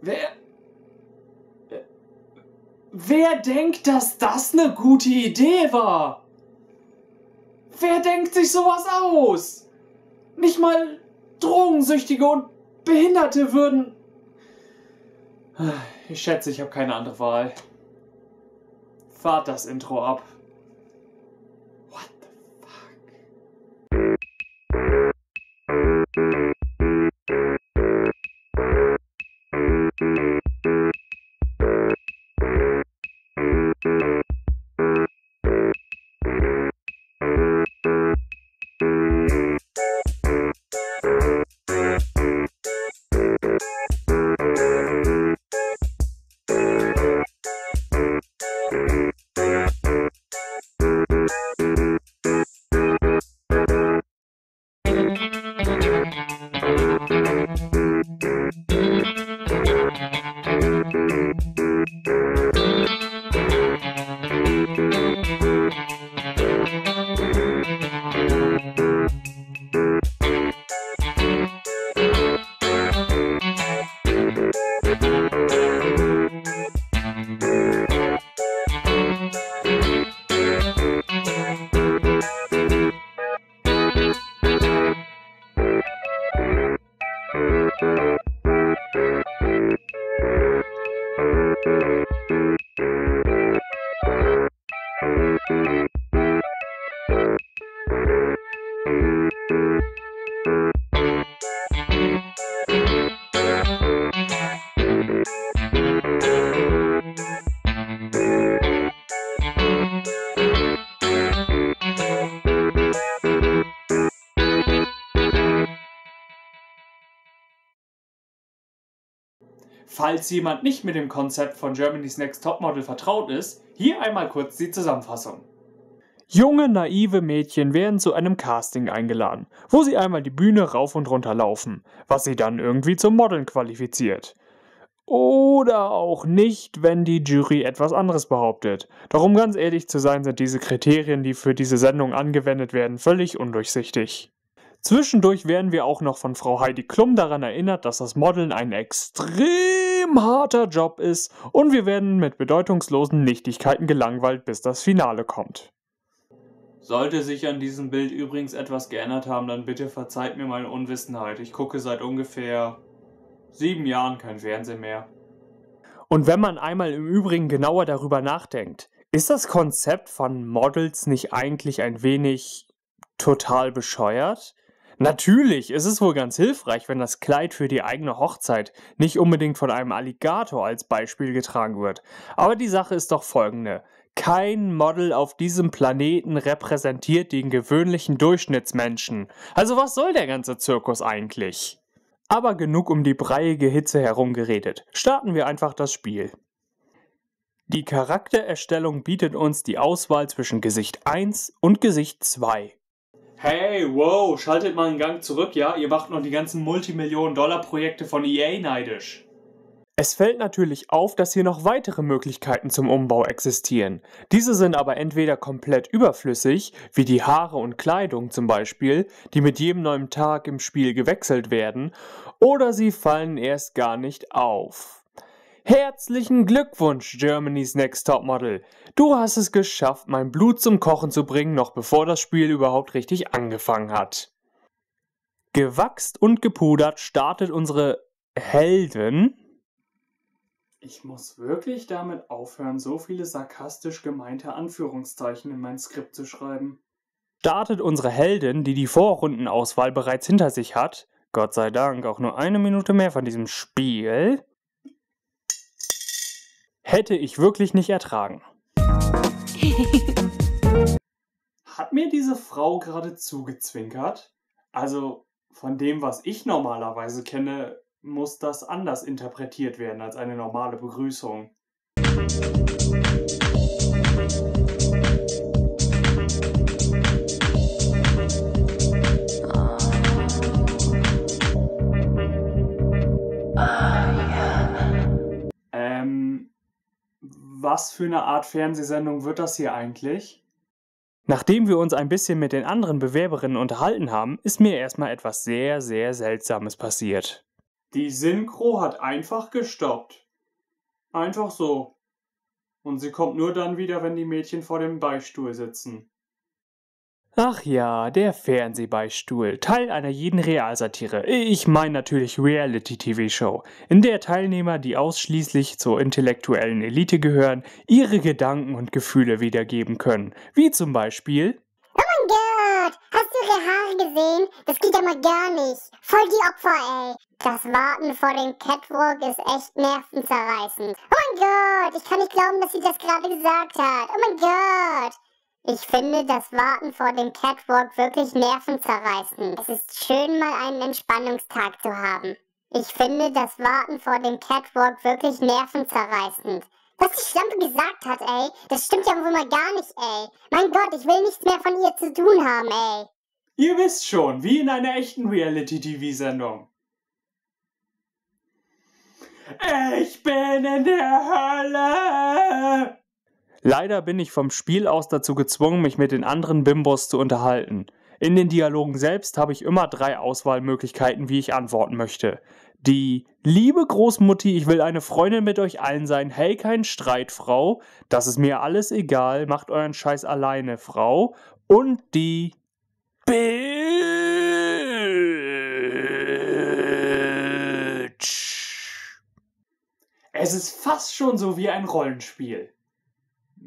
Wer denkt, dass das eine gute Idee war? Wer denkt sich sowas aus? Nicht mal Drogensüchtige und Behinderte würden... Ich schätze, ich habe keine andere Wahl. Fahrt das Intro ab. What the Falls jemand nicht mit dem Konzept von Germany's Next Topmodel vertraut ist, hier einmal kurz die Zusammenfassung. Junge, naive Mädchen werden zu einem Casting eingeladen, wo sie einmal die Bühne rauf und runter laufen, was sie dann irgendwie zum Modeln qualifiziert. Oder auch nicht, wenn die Jury etwas anderes behauptet. Doch um ganz ehrlich zu sein, sind diese Kriterien, die für diese Sendung angewendet werden, völlig undurchsichtig. Zwischendurch werden wir auch noch von Frau Heidi Klumm daran erinnert, dass das Modeln ein extrem harter Job ist und wir werden mit bedeutungslosen Nichtigkeiten gelangweilt, bis das Finale kommt. Sollte sich an diesem Bild übrigens etwas geändert haben, dann bitte verzeiht mir meine Unwissenheit. Ich gucke seit ungefähr 7 Jahren kein Fernsehen mehr. Und wenn man einmal im Übrigen genauer darüber nachdenkt, ist das Konzept von Models nicht eigentlich ein wenig total bescheuert? Natürlich ist es wohl ganz hilfreich, wenn das Kleid für die eigene Hochzeit nicht unbedingt von einem Alligator als Beispiel getragen wird. Aber die Sache ist doch folgende. Kein Model auf diesem Planeten repräsentiert den gewöhnlichen Durchschnittsmenschen. Also was soll der ganze Zirkus eigentlich? Aber genug um die breiige Hitze herumgeredet. Starten wir einfach das Spiel. Die Charaktererstellung bietet uns die Auswahl zwischen Gesicht 1 und Gesicht 2. Hey, wow, schaltet mal einen Gang zurück, ja? Ihr macht noch die ganzen Multimillionen-Dollar-Projekte von EA neidisch. Es fällt natürlich auf, dass hier noch weitere Möglichkeiten zum Umbau existieren. Diese sind aber entweder komplett überflüssig, wie die Haare und Kleidung zum Beispiel, die mit jedem neuen Tag im Spiel gewechselt werden, oder sie fallen erst gar nicht auf. Herzlichen Glückwunsch, Germany's Next Topmodel. Du hast es geschafft, mein Blut zum Kochen zu bringen, noch bevor das Spiel überhaupt richtig angefangen hat. Gewachst und gepudert startet unsere Heldin. Ich muss wirklich damit aufhören, so viele sarkastisch gemeinte Anführungszeichen in mein Skript zu schreiben. Startet unsere Heldin, die die Vorrundenauswahl bereits hinter sich hat. Gott sei Dank, auch nur 1 Minute mehr von diesem Spiel. Hätte ich wirklich nicht ertragen. Hat mir diese Frau gerade zugezwinkert? Also, von dem, was ich normalerweise kenne, muss das anders interpretiert werden als eine normale Begrüßung. Was für eine Art Fernsehsendung wird das hier eigentlich? Nachdem wir uns ein bisschen mit den anderen Bewerberinnen unterhalten haben, ist mir erstmal etwas sehr, sehr Seltsames passiert. Die Synchro hat einfach gestoppt. Einfach so. Und sie kommt nur dann wieder, wenn die Mädchen vor dem Beichtstuhl sitzen. Ach ja, der Fernsehbeichtstuhl, Teil einer jeden Realsatire, ich meine natürlich Reality-TV-Show, in der Teilnehmer, die ausschließlich zur intellektuellen Elite gehören, ihre Gedanken und Gefühle wiedergeben können, wie zum Beispiel: Oh mein Gott, hast du ihre Haare gesehen? Das geht ja mal gar nicht, voll die Opfer, ey. Das Warten vor dem Catwalk ist echt nervenzerreißend. Oh mein Gott, ich kann nicht glauben, dass sie das gerade gesagt hat, oh mein Gott. Ich finde das Warten vor dem Catwalk wirklich nervenzerreißend. Es ist schön, mal einen Entspannungstag zu haben. Ich finde das Warten vor dem Catwalk wirklich nervenzerreißend. Was die Schlampe gesagt hat, ey, das stimmt ja wohl mal gar nicht, ey. Mein Gott, ich will nichts mehr von ihr zu tun haben, ey. Ihr wisst schon, wie in einer echten Reality-TV-Sendung. Ich bin in der Hölle! Leider bin ich vom Spiel aus dazu gezwungen, mich mit den anderen Bimbos zu unterhalten. In den Dialogen selbst habe ich immer 3 Auswahlmöglichkeiten, wie ich antworten möchte. Die liebe Großmutti, ich will eine Freundin mit euch allen sein, hey, kein Streit, Frau, das ist mir alles egal, macht euren Scheiß alleine, Frau. Und die Bitch. Es ist fast schon so wie ein Rollenspiel.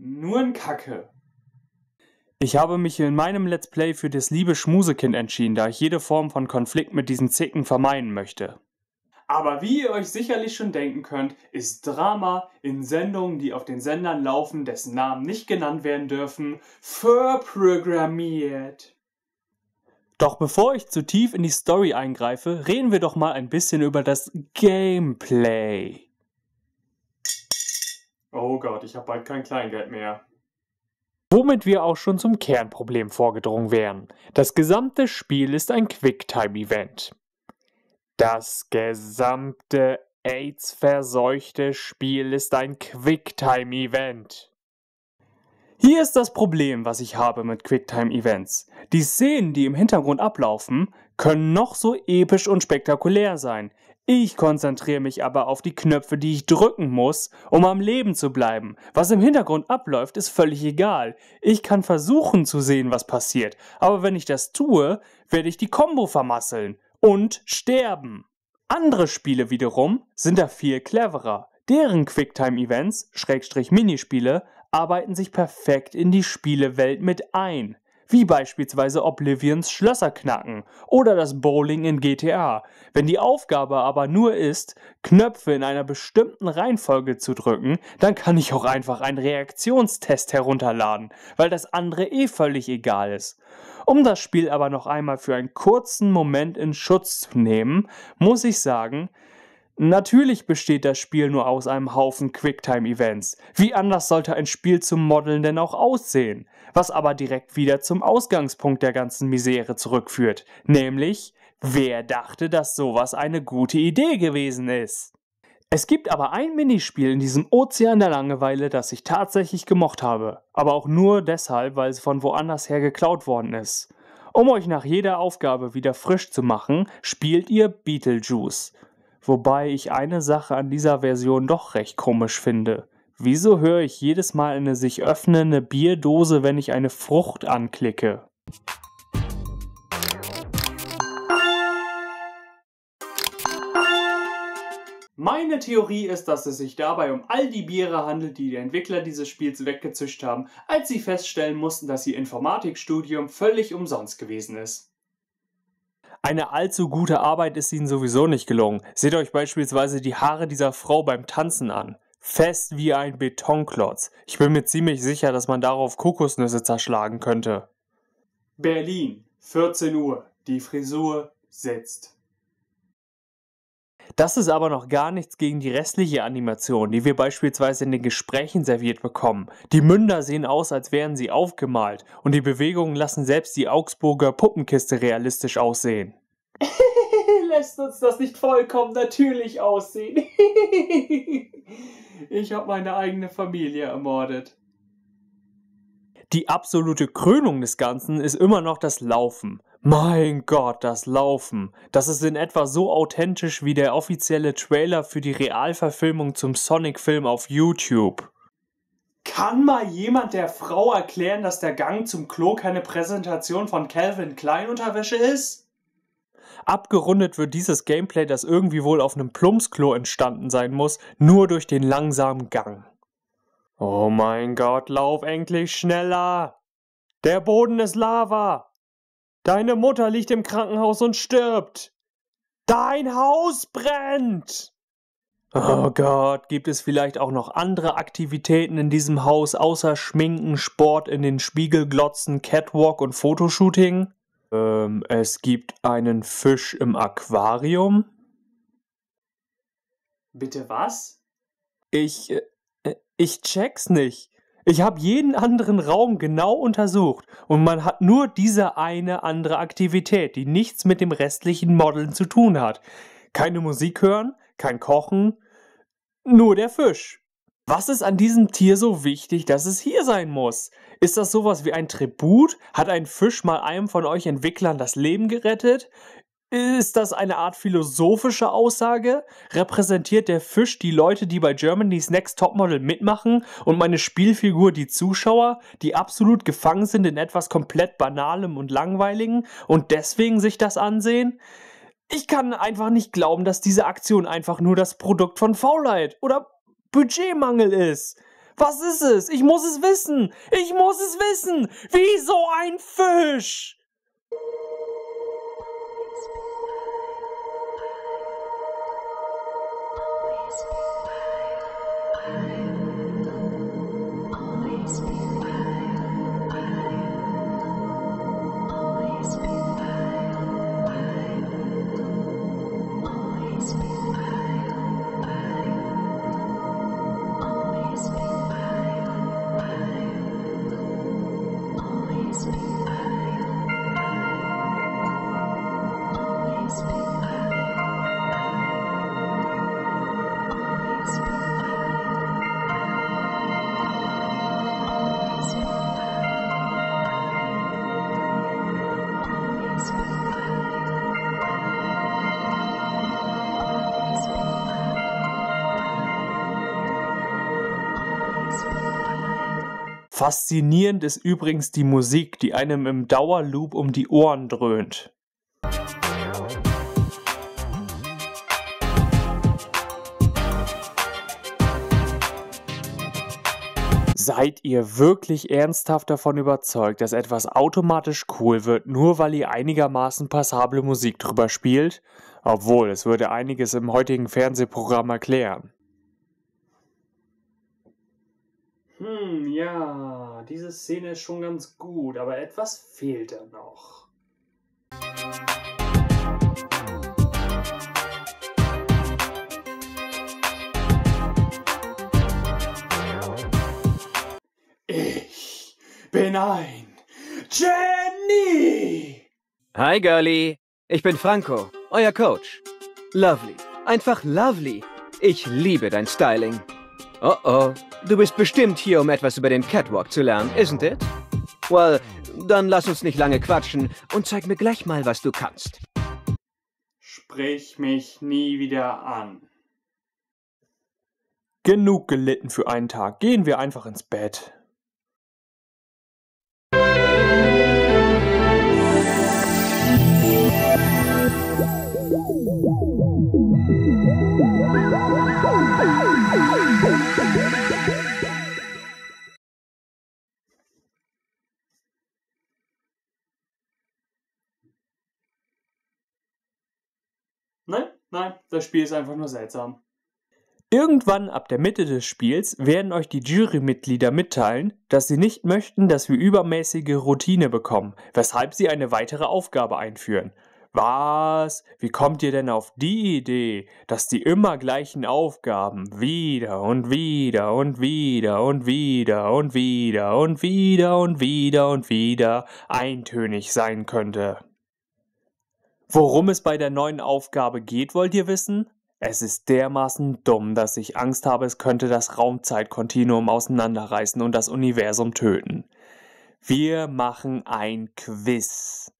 Nur ein Kacke. Ich habe mich in meinem Let's Play für das liebe Schmusekind entschieden, da ich jede Form von Konflikt mit diesen Zicken vermeiden möchte. Aber wie ihr euch sicherlich schon denken könnt, ist Drama in Sendungen, die auf den Sendern laufen, dessen Namen nicht genannt werden dürfen, verprogrammiert. Doch bevor ich zu tief in die Story eingreife, reden wir doch mal ein bisschen über das Gameplay. Oh Gott, ich habe bald kein Kleingeld mehr. Womit wir auch schon zum Kernproblem vorgedrungen wären. Das gesamte Spiel ist ein Quicktime-Event. Das gesamte AIDS-verseuchte Spiel ist ein Quicktime-Event. Hier ist das Problem, was ich habe mit Quicktime-Events. Die Szenen, die im Hintergrund ablaufen, können noch so episch und spektakulär sein. Ich konzentriere mich aber auf die Knöpfe, die ich drücken muss, um am Leben zu bleiben. Was im Hintergrund abläuft, ist völlig egal. Ich kann versuchen zu sehen, was passiert, aber wenn ich das tue, werde ich die Combo vermasseln und sterben. Andere Spiele wiederum sind da viel cleverer. Deren Quicktime-Events, Minispiele, arbeiten sich perfekt in die Spielewelt mit ein. Wie beispielsweise Oblivions Schlösser knacken oder das Bowling in GTA. Wenn die Aufgabe aber nur ist, Knöpfe in einer bestimmten Reihenfolge zu drücken, dann kann ich auch einfach einen Reaktionstest herunterladen, weil das andere eh völlig egal ist. Um das Spiel aber noch einmal für einen kurzen Moment in Schutz zu nehmen, muss ich sagen, natürlich besteht das Spiel nur aus einem Haufen Quicktime-Events. Wie anders sollte ein Spiel zum Modeln denn auch aussehen? Was aber direkt wieder zum Ausgangspunkt der ganzen Misere zurückführt. Nämlich, wer dachte, dass sowas eine gute Idee gewesen ist? Es gibt aber ein Minispiel in diesem Ozean der Langeweile, das ich tatsächlich gemocht habe. Aber auch nur deshalb, weil es von woanders her geklaut worden ist. Um euch nach jeder Aufgabe wieder frisch zu machen, spielt ihr Beetlejuice. Wobei ich eine Sache an dieser Version doch recht komisch finde. Wieso höre ich jedes Mal eine sich öffnende Bierdose, wenn ich eine Frucht anklicke? Meine Theorie ist, dass es sich dabei um all die Biere handelt, die die Entwickler dieses Spiels weggezischt haben, als sie feststellen mussten, dass ihr Informatikstudium völlig umsonst gewesen ist. Eine allzu gute Arbeit ist ihnen sowieso nicht gelungen. Seht euch beispielsweise die Haare dieser Frau beim Tanzen an. Fest wie ein Betonklotz. Ich bin mir ziemlich sicher, dass man darauf Kokosnüsse zerschlagen könnte. Berlin, 14 Uhr. Die Frisur sitzt. Das ist aber noch gar nichts gegen die restliche Animation, die wir beispielsweise in den Gesprächen serviert bekommen. Die Münder sehen aus, als wären sie aufgemalt, und die Bewegungen lassen selbst die Augsburger Puppenkiste realistisch aussehen. Lässt uns das nicht vollkommen natürlich aussehen. Ich habe meine eigene Familie ermordet. Die absolute Krönung des Ganzen ist immer noch das Laufen. Mein Gott, das Laufen. Das ist in etwa so authentisch wie der offizielle Trailer für die Realverfilmung zum Sonic-Film auf YouTube. Kann mal jemand der Frau erklären, dass der Gang zum Klo keine Präsentation von Calvin Klein Unterwäsche ist? Abgerundet wird dieses Gameplay, das irgendwie wohl auf einem Plumpsklo entstanden sein muss, nur durch den langsamen Gang. Oh mein Gott, lauf endlich schneller! Der Boden ist Lava! Deine Mutter liegt im Krankenhaus und stirbt! Dein Haus brennt! Oh Gott, gibt es vielleicht auch noch andere Aktivitäten in diesem Haus außer Schminken, Sport, in den Spiegel glotzen, Catwalk und Fotoshooting? Es gibt einen Fisch im Aquarium. Bitte was? Ich check's nicht. Ich habe jeden anderen Raum genau untersucht und man hat nur diese eine andere Aktivität, die nichts mit dem restlichen Modeln zu tun hat. Keine Musik hören, kein Kochen, nur der Fisch. Was ist an diesem Tier so wichtig, dass es hier sein muss? Ist das sowas wie ein Tribut? Hat ein Fisch mal einem von euch Entwicklern das Leben gerettet? Ist das eine Art philosophische Aussage? Repräsentiert der Fisch die Leute, die bei Germany's Next Topmodel mitmachen und meine Spielfigur die Zuschauer, die absolut gefangen sind in etwas komplett Banalem und Langweiligem und deswegen sich das ansehen? Ich kann einfach nicht glauben, dass diese Aktion einfach nur das Produkt von Faulheit oder Budgetmangel ist. Was ist es? Ich muss es wissen! Ich muss es wissen! Wieso ein Fisch? Faszinierend ist übrigens die Musik, die einem im Dauerloop um die Ohren dröhnt. Seid ihr wirklich ernsthaft davon überzeugt, dass etwas automatisch cool wird, nur weil ihr einigermaßen passable Musik drüber spielt? Obwohl, es würde einiges im heutigen Fernsehprogramm erklären. Ja, diese Szene ist schon ganz gut, aber etwas fehlt da noch. Ich bin ein Genie! Hi Girlie, ich bin Franco, euer Coach. Lovely, einfach lovely. Ich liebe dein Styling. Oh oh, du bist bestimmt hier, um etwas über den Catwalk zu lernen, isn't it? Well, dann lass uns nicht lange quatschen und zeig mir gleich mal, was du kannst. Sprich mich nie wieder an. Genug gelitten für einen Tag, gehen wir einfach ins Bett. Nein, das Spiel ist einfach nur seltsam. Irgendwann ab der Mitte des Spiels werden euch die Jurymitglieder mitteilen, dass sie nicht möchten, dass wir übermäßige Routine bekommen, weshalb sie eine weitere Aufgabe einführen. Was? Wie kommt ihr denn auf die Idee, dass die immer gleichen Aufgaben wieder und wieder und wieder und wieder und wieder und wieder und wieder und wieder eintönig sein könnte? Worum es bei der neuen Aufgabe geht, wollt ihr wissen? Es ist dermaßen dumm, dass ich Angst habe, es könnte das Raumzeitkontinuum auseinanderreißen und das Universum töten. Wir machen ein Quiz.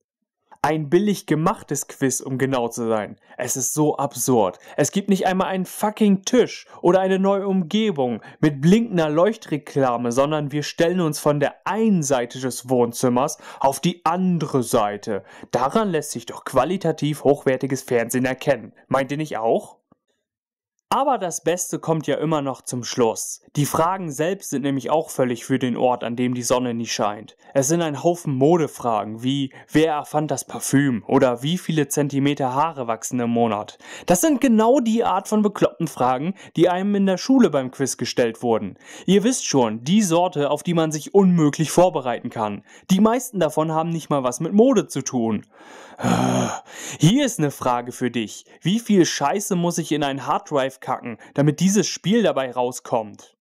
Ein billig gemachtes Quiz, um genau zu sein. Es ist so absurd. Es gibt nicht einmal einen fucking Tisch oder eine neue Umgebung mit blinkender Leuchtreklame, sondern wir stellen uns von der einen Seite des Wohnzimmers auf die andere Seite. Daran lässt sich doch qualitativ hochwertiges Fernsehen erkennen. Meint ihr nicht auch? Aber das Beste kommt ja immer noch zum Schluss. Die Fragen selbst sind nämlich auch völlig für den Ort, an dem die Sonne nie scheint. Es sind ein Haufen Modefragen wie, wer erfand das Parfüm oder wie viele Zentimeter Haare wachsen im Monat. Das sind genau die Art von bekloppten Fragen, die einem in der Schule beim Quiz gestellt wurden. Ihr wisst schon, die Sorte, auf die man sich unmöglich vorbereiten kann. Die meisten davon haben nicht mal was mit Mode zu tun. Hier ist eine Frage für dich. Wie viel Scheiße muss ich in ein Harddrive kacken, damit dieses Spiel dabei rauskommt?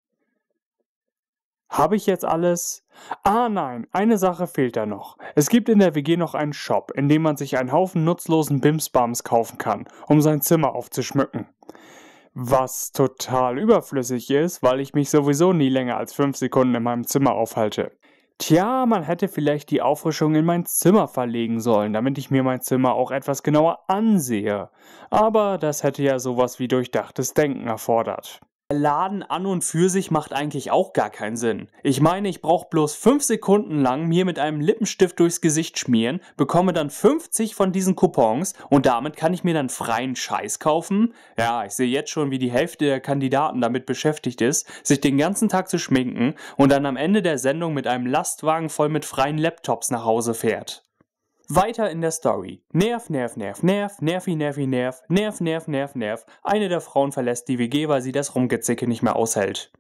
Habe ich jetzt alles? Ah nein, eine Sache fehlt da noch. Es gibt in der WG noch einen Shop, in dem man sich einen Haufen nutzlosen Bimsbams kaufen kann, um sein Zimmer aufzuschmücken. Was total überflüssig ist, weil ich mich sowieso nie länger als 5 Sekunden in meinem Zimmer aufhalte. Tja, man hätte vielleicht die Auffrischung in mein Zimmer verlegen sollen, damit ich mir mein Zimmer auch etwas genauer ansehe. Aber das hätte ja sowas wie durchdachtes Denken erfordert. Der Laden an und für sich macht eigentlich auch gar keinen Sinn. Ich meine, ich brauche bloß 5 Sekunden lang mir mit einem Lippenstift durchs Gesicht schmieren, bekomme dann 50 von diesen Coupons und damit kann ich mir dann freien Scheiß kaufen? Ja, ich sehe jetzt schon, wie die Hälfte der Kandidaten damit beschäftigt ist, sich den ganzen Tag zu schminken und dann am Ende der Sendung mit einem Lastwagen voll mit freien Laptops nach Hause fährt. Weiter in der Story. Nerv, nerv, nerv, nerv, nervi, nervi, nerv, nerv, nerv, nerv, nerv. Eine der Frauen verlässt die WG, weil sie das Rumgezicke nicht mehr aushält.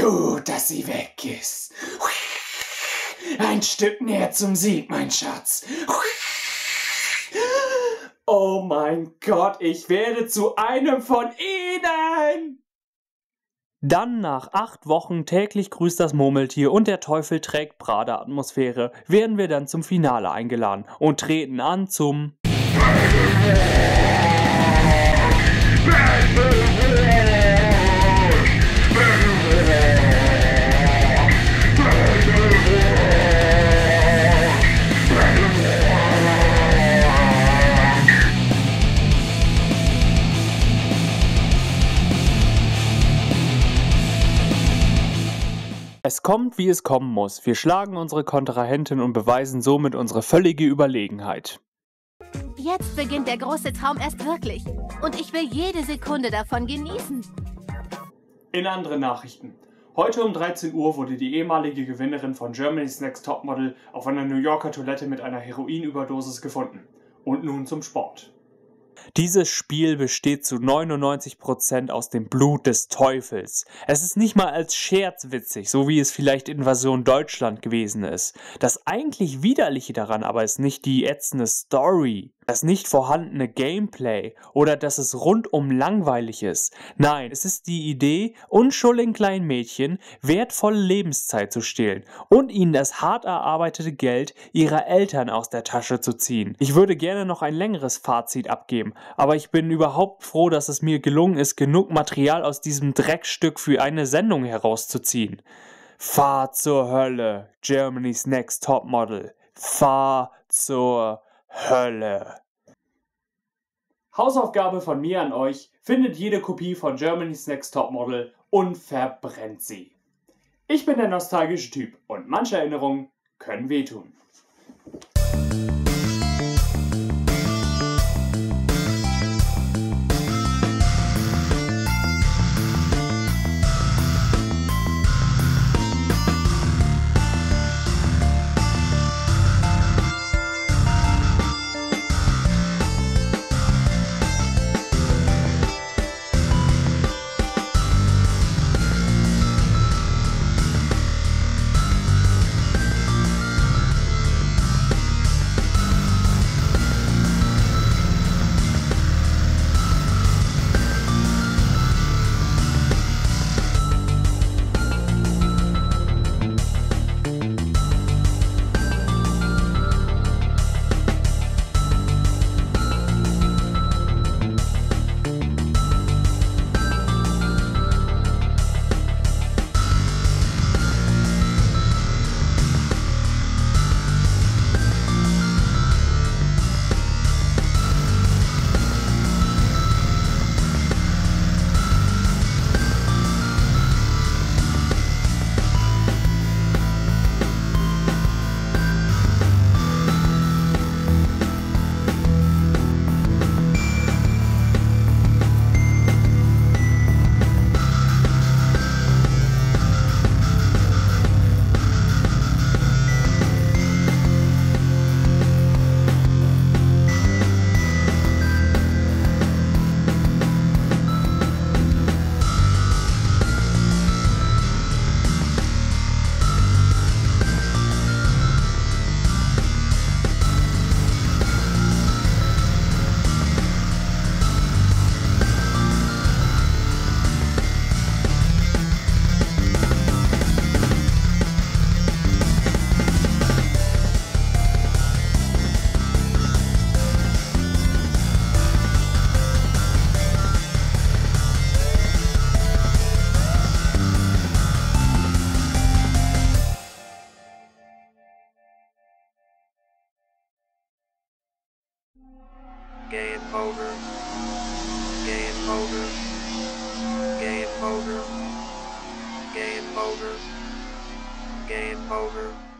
Gut, dass sie weg ist. Ein Stück näher zum Sieg, mein Schatz. Oh mein Gott, ich werde zu einem von ihnen! Dann nach 8 Wochen täglich grüßt das Murmeltier und der Teufel trägt Prada-Atmosphäre werden wir dann zum Finale eingeladen und treten an zum Es kommt, wie es kommen muss. Wir schlagen unsere Kontrahentin und beweisen somit unsere völlige Überlegenheit. Jetzt beginnt der große Traum erst wirklich. Und ich will jede Sekunde davon genießen. In anderen Nachrichten. Heute um 13 Uhr wurde die ehemalige Gewinnerin von Germany's Next Topmodel auf einer New Yorker Toilette mit einer Heroinüberdosis gefunden. Und nun zum Sport. Dieses Spiel besteht zu 99% aus dem Blut des Teufels. Es ist nicht mal als Scherz witzig, so wie es vielleicht Invasion Deutschland gewesen ist. Das eigentlich Widerliche daran aber ist nicht die ätzende Story, das nicht vorhandene Gameplay oder dass es rundum langweilig ist. Nein, es ist die Idee, unschuldigen kleinen Mädchen wertvolle Lebenszeit zu stehlen und ihnen das hart erarbeitete Geld ihrer Eltern aus der Tasche zu ziehen. Ich würde gerne noch ein längeres Fazit abgeben, aber ich bin überhaupt froh, dass es mir gelungen ist, genug Material aus diesem Dreckstück für eine Sendung herauszuziehen. Fahr zur Hölle, Germany's Next Topmodel. Fahr zur Hölle. Hausaufgabe von mir an euch: Findet jede Kopie von Germany's Next Topmodel und verbrennt sie. Ich bin der nostalgische Typ und manche Erinnerungen können wehtun. Game over. Game over. Game over. Game over. Game over.